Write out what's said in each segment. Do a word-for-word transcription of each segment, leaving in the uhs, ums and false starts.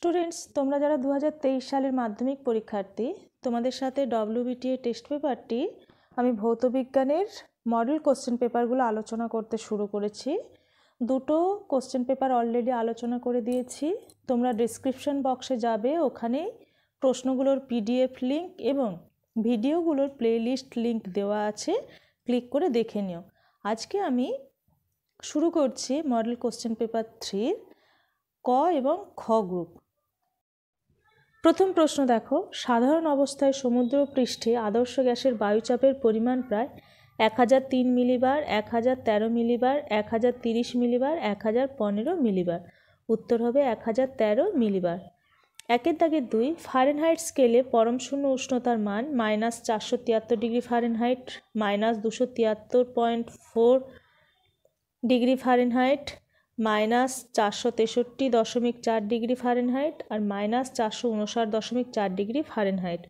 Students तोमरा Zara दो हज़ार तेईस सालेर माध्यमिक परीक्षार्थी तोमादेर साथे डब्ल्यूबीटीए टेस्ट पेपारटी आमी भौत विज्ञानेर मडल कोश्चेन पेपारगुलो आलोचना करते शुरू करेছি। दुटो कोश्चेन पेपार अलरेडी आलोचना करे दिয়েছি। तोमरा डेस्क्रिप्शन बक्से जाबे, ओखाने प्रश्नगुलोर पीडिएफ लिंक एबं भिडियोगुलोर प्लेलिस्ट लिंक देওয়া আছে, क्लिक करे देखे निও। आजके आमी शुरू करছি मडल कोश्चेन पेपार थ्री क एवं ख ग्रुप। प्रथम प्रश्न देखो, साधारण अवस्थाय समुद्र पृष्ठे आदर्श गैसेर वायुचापेर परिमाण प्राय एक हज़ार तीन मिलीबार, एक हज़ार तेरह मिलीबार, एक हज़ार त्रिश मिलीबार, एक हज़ार पंद्रह मिलीबार। उत्तर हबे एक हज़ार तेरह मिलीबार। एकेर दागे दुई, फारेनहाइट स्केले परम शून्य उष्णतार मान माइनस चारशो तियात्तर डिग्री फारेनहाइट, माइनस दुशो तियात्तर point four degree Fahrenheit, minus चारशो तेषट्टी दशमिक चार डिग्री फारेनहाइट और माइनस चारशो उनषाट दशमिक चार डिग्री फारेनहाइट।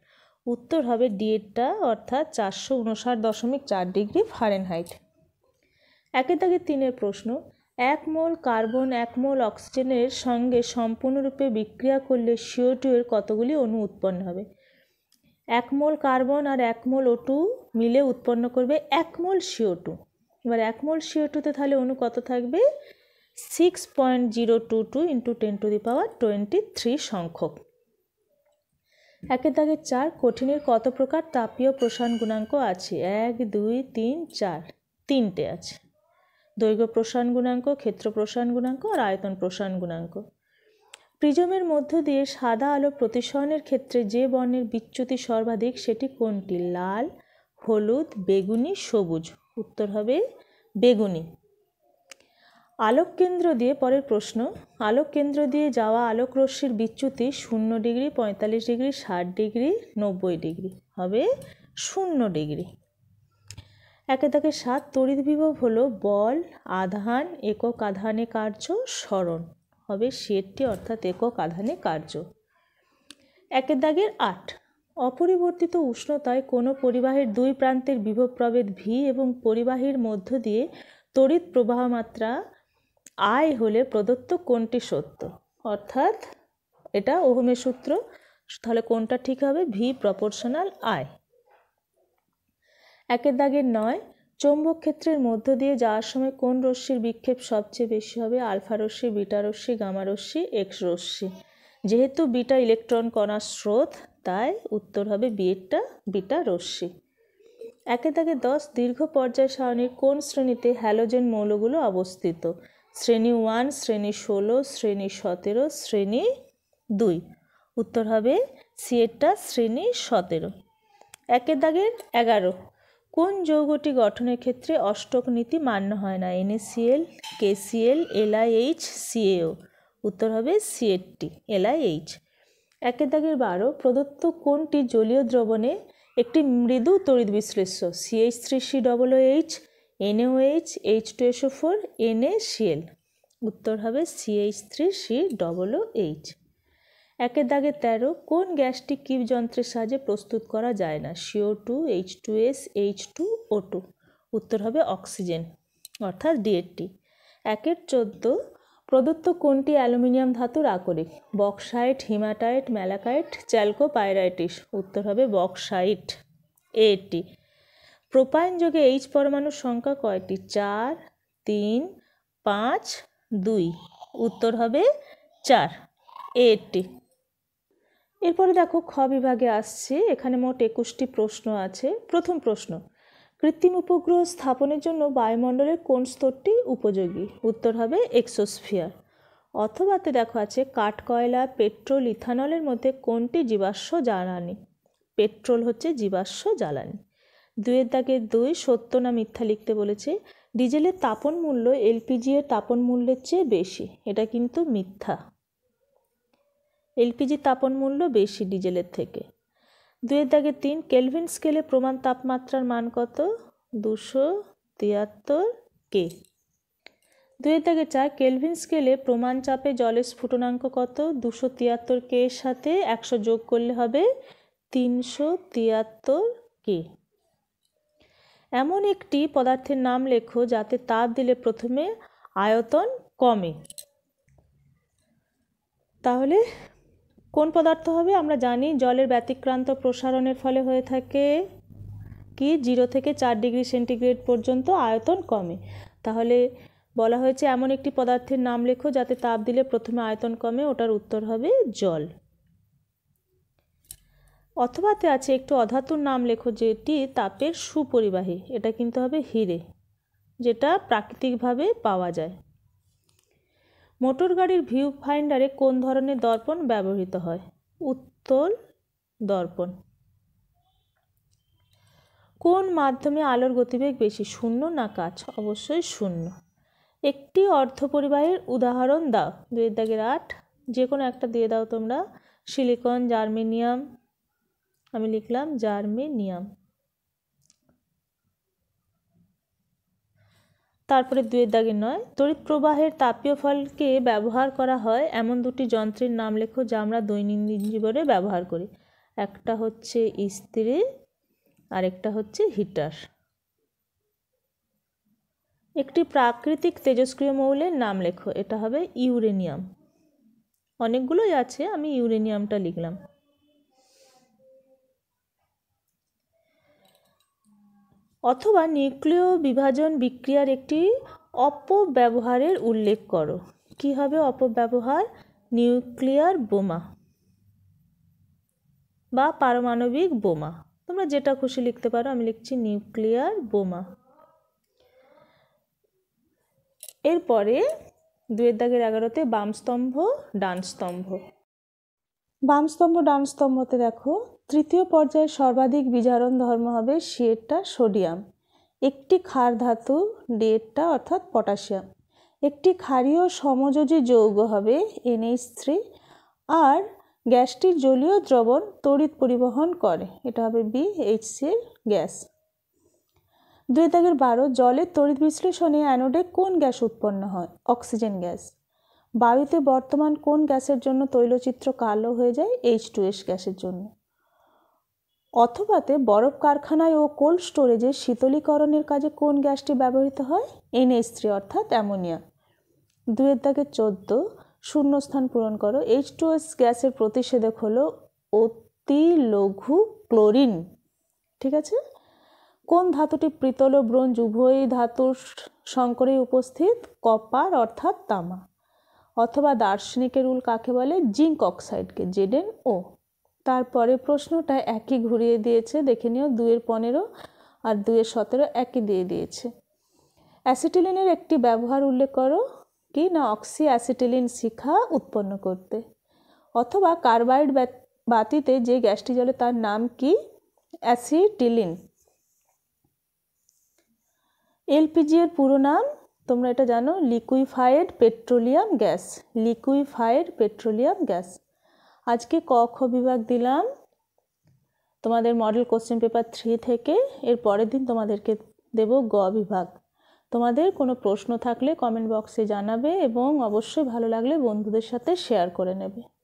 उत्तर हबे डिएटा अर्थात चारशो उनषाट दशमिक चार डिग्री फारेनहाइट। एकेर दागे तीनेर प्रश्न, एक मोल कार्बन एक मोल अक्सिजेनेर संगे सम्पूर्णरूपे बिक्रिया करले सीओ2 एर कतगुली अणु उत्पन्न हबे? एक मोल कार्बन और एक मोल ओ2 मिले उत्पन्न करबे एक मोल सीओ2। एबार एक मोल सीओ2 ते ताहले अणु कत थाकबे? Six point zero two two into ten to the power twenty three संख्यक। एकेर दागे चार, कठिनेर कत प्रकार तापीय प्रसारण गुणांक आछे? एक दुई तीन चार, तीनटे आछे। दैर्घ्य प्रसारण गुणांक, क्षेत्र प्रसारण गुणांक और आयतन प्रसारण गुणांक। प्रिजमेर मध्य दिए सादा आलो प्रतिसरणेर क्षेत्रे जे बर्णेर विच्युति सर्वाधिक सेटी कोनटी? लाल, हलुद, बेगुनी, सबुज। उत्तर हबे बेगुनी। आलोक केंद्र दिए परेर प्रश्न, आलोक केंद्र दिए जावा आलोक रश्मिर विच्युति शून्य डिग्री, पैंतालिस डिग्री, साठ डिग्री, नब्बे डिग्री हबे शून्य डिग्री। एके दागे सात, तड़ित विभव हलो बल, आधान, एकक आधाने कार्य, सरण हबे सेट्टी अर्थात एकक आधाने कार्य। एके दागे आठ, अपरिवर्तित उष्णताय कोनो परिवाहेर दुई प्रान्तेर विभव प्रभेद भि एबं परिवाहेर मध्य दिए तड़ित प्रवाह मात्रा आय होले प्रदत्त कोनटी सत्य? अर्थात एटा ओहमेर सूत्र, ताहले कोनटा ठीक हबे? भि प्रपोर्शनल आय। एकेर दागे नय, चुम्बक क्षेत्रेर मध्य दिए जाओयार समय कोन रश्मिर विक्षेप सबचेये बेशी हबे? आलफा रश्मि, बीटा रश्मि, गामा रश्मि, एक्स रश्मि। जेहेतु बीटा इलेक्ट्रन कणार स्रोत, ताई उत्तर हबे बीटा बीटा रश्मि। एकेर दागे दस, दीर्घ पर्याय सारणीर कोन श्रेणीते हैलोजेन मौलगुलो अवस्थित? श्रेणी वन, श्रेणी षोलो, श्रेणी सतेरो, श्रेणी दुई। उत्तर हबे सिएटा श्रेणी सतेरो। एकेर दागे एगारो, कोन यौगटी गठनेर क्षेत्रे अष्टक नीति मान्य हय ना? NaCl, KCl, LiH, CaO. उत्तर हबे सिएटी एलआईएच। एकेर दागे बारो, प्रदत्त कोनटी जलीय द्रवणे एकटी मृदु तड़ित विश्लेष्य? CH three C double OH, NOH, H two SO four, NaCl. उत्तर हबे CH three C double OH. एकेर दागे तेरो, कोन गैसटी किव यंत्रेर साहाय्ये प्रस्तुत करा जाय ना? CO two, H two S, H two O two. उत्तर हबे अक्सिजेन अर्थात डिएटी। एकेर चौद्दो, प्रदत्त कोनटी অ্যালুমিনিয়াম धातुर আকরিक? Bauxite, hematite, malachite, chalcopyrites. उत्तर हबे बक्साइट एटी। प्रोपाइन जोगे एच परमाणुर संख्या कयटी? चार, तीन, पाँच, दुई। उत्तर हबे चार एटी। एरपर देखो ख विभागे आसछे, एखाने मोट एकुशटी प्रश्न आछे। प्रथम प्रश्न, कृत्रिम उपग्रह स्थापनेर जन्य वायुमंडलेर कोन स्तरटी उपयोगी? उत्तर हबे एक्सोस्फियर। अथबाते देखो आछे, काठ कयला, पेट्रोल, इथानलेर मध्ये कोनटी जीवाश्म জ্বালানি? पेट्रोल हच्छे जीवाश्म জ্বালানি। दुएर दागे दुई, सत्य ना मिथ्या लिखते बोलेछे? डिजेलेर तापन मूल्य एलपिजी एर तापन मूल्येर चेये बेशी। एटा किन्तु मिथ्या, एलपिजी तापन मूल्य बेशी डिजेलेर थेके। दुएर दागे तीन, केल्विन स्केले प्रमाण तापमात्रार मान कत? दुशो तियात्तर के। दुएर दागे चार, केल्विन स्केले प्रमाण चापे जलेर स्फुटनांक कत? दुशो तियात्तर के साथे एकशो जोग करले हबे तीनशो तियात्तर के। एमन एकटी पदार्थेर नाम लेखो जाते ताप दिले प्रथमे आयतन कमे? ताहले कोन पदार्थ होबे आमरा जानी जलेर व्यतिक्रांत प्रसारणेर फले होये थाके कि जीरो थेके चार डिग्री सेंटिग्रेड पर्यन्त आयतन कमे। ताहले बला होयेछे एमन एकटी पदार्थेर नाम लेखो जाते ताप दिले प्रथमे आयतन कमे, ओटार उत्तर होबे जल। अथवाते आछे एकटु अधातुर नाम लेखो जेटी तापेर सुपरिबाही, एटा किन्तु होबे हीरे, जेटा प्राकृतिक भावे पावा जाय। मोटर गाड़ीर भिउ फाइंडारे कोन धरनेर दर्पण व्यवहृत हय? उत्तल दर्पण। कोन माध्यमे आलोर गतिबेग बेशी, शून्य ना काच? अवश्यई शून्य। एकटी अर्धपरिबाहीर उदाहरण दाओ, दुइयेर दागेर आठ, जे कोनो एकटा दिये दाओ तोमरा। सिलिकन, जार्मेनियाम, आमी लिखलाम जार्मेनियाम। तारपरे दुई दागे नय, तड़ित प्रवाहेर तापीय फलके व्यवहार करा हय एमन दुटी यंत्रेर नाम लेखो जा आमरा दैनन्दिन जीवने व्यवहार करी। एकटा होच्छे इस्त्री और एकटा होच्छे हिटार। एकटी प्राकृतिक तेजस्क्रिय मौलेर नाम लेखो, एटा हबे इउरेनियाम। अनेकगुलोई आछे, आमी इउरेनियामटा लिखलाम। अथवा निউক্লিয় विभाजन बिक्रियार एकटी अपव्यवहारेर उल्लेख करो, कि हबे अपव्यवहार? निউক্লিয়ার बोमा बा पारमाणविक बोमा, तोमरा जेटा खुशी लिखते पारो, आमी लिखछि নিউক্লিয়ার বোমা। एरपरे दुइयेर दागेर এগারোতে बाम स्तम्भ डान स्तम्भ। बाम स्तम्भ डान स्तम्भते देखो तृतीय पर्याय सर्वाधिक विजारण धर्म हबे सिएरटा सोडियम, एकटी क्षार धातु डिएरटा अर्थात पटाशियम। एकटी क्षारीय समयोजी यौग हबे एनएच थ्री और गैसटी जलीय द्रवण तड़ित परिवहन करे, एटा हबे बीएचसीएल गैस। दुई दागेर बारो जलेर तड़ित विश्लेषणे एनोडे कोन गैस उत्पन्न हय? Oxygen gas. वायुते बर्तमान कोन गैसेर जन्य तैलचित्र कालो हये जाय? एच टू एस गैसेर जन्य। अथवाते बरफ कारखानाय ओ कोल्ड स्टोरेजे शीतलीकरणेर काजे कोन गैसटी व्यवहृत हय? एनएच थ्री अर्थात अ্যামोनिया। दुइयेर दागे चौद्द शून्यस्थान पूरण करो, एच टू एस गैसेर प्रतिषेधक हलो अति लघु क्लोरिन। ठीक आछे। कोन धातुटी पितल ओ ब्रोंज उभय धातुर संकरे उपस्थित? कपार अर्थात तामा। अथवा दार्शनिकेर रूल काके बोले? जिंक अक्साइड के, जेडेन ओ। तारपरे प्रश्नटा एक ही घूरिए दिए देखे निओ, दुएर पंद्रो और दुएर सतरो एक ही दिए दिए। एसिटिलिनेर एकटी व्यवहार उल्लेख करो, कि ना अक्सि एसिटिलिन शिखा उत्पन्न करते। अथवा कार्बाइड बातीते जे गैसटी जले तार नाम कि? एसिटिलिन। एलपीजी एर पुरो नाम तोमरा एटा जानो, liquefied petroleum gas. Liquefied petroleum gas. आज के क ख विभाग दिलाम तुम्हादेर मडल कोश्चन पेपर थ्री थेके, एर परेर दिन तुम्हादेरके देव ग विभाग। तुम्हादेर कोनो प्रश्न थाकले कमेंट बक्से जानाबे, एबं अवश्यई भालो लागले बंधुदेर साथे शेयर करे नेबे।